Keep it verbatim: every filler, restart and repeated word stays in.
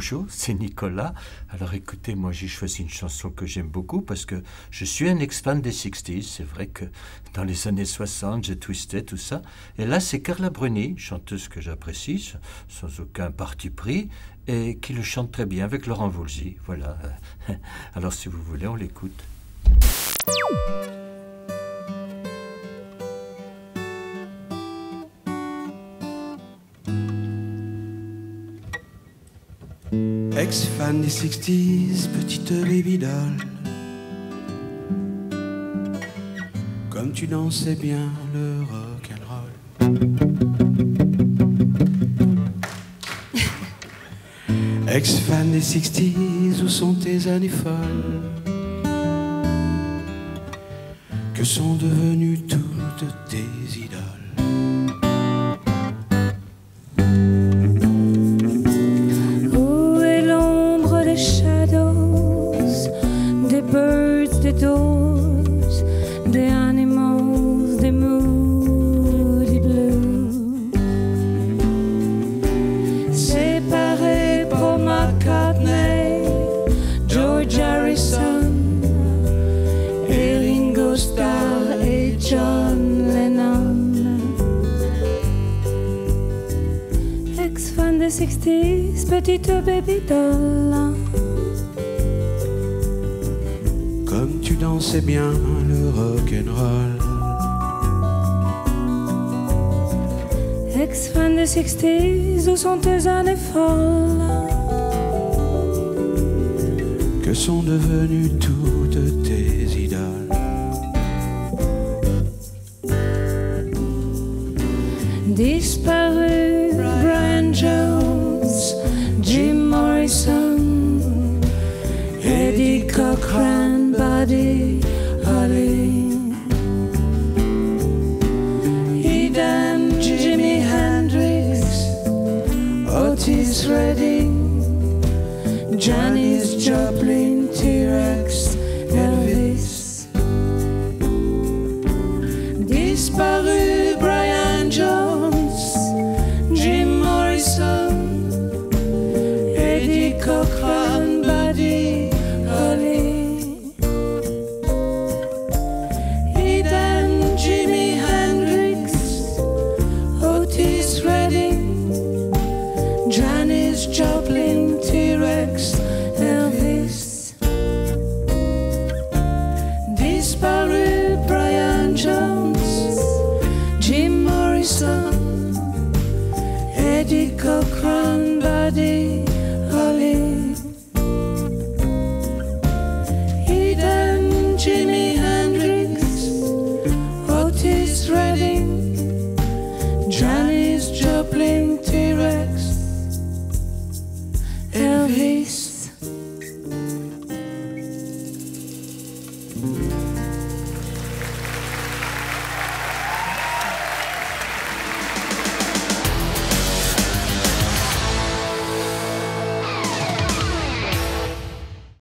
bonjour, c'est Nicolas. Alors écoutez, moi j'ai choisi une chanson que j'aime beaucoup parce que je suis un ex-fan des sixties. C'est vrai que dans les années soixante, j'ai twisté tout ça. Et là, c'est Carla Bruni, chanteuse que j'apprécie, sans aucun parti pris, et qui le chante très bien avec Laurent Voulzy. Voilà. Alors si vous voulez, on l'écoute. Ex-fan des sixties, petite baby doll, comme tu dansais bien le rock'n'roll. Ex-fan des sixties, où sont tes années folles? Que sont devenues toutes tes idoles? The Animals, The Moody Blues, séparés pour McCartney, George Harrison et Ringo Starr et John Lennon. Ex-fan des sixties, petite baby doll, comme tu dansais bien le rock'n'roll. Ex-fan des sixties, où sont tes années folles? Que sont devenues toutes tes idoles? Disparu Brian Jones, Jim Morrison, Eddie Cochran, Buddy Holly, idem Jimi Hendrix, Otis Redding, Janis Joplin, T-Rex, Elvis. Disparu Brian Jones, Jim Morrison, Eddie Cochran, Buddy Holly, idem Jimi Hendrix, Otis Redding, Janis Joplin, T-Rex, Elvis. Disparu Brian Jones, Jim Morrison, Eddie Cochran, Buddy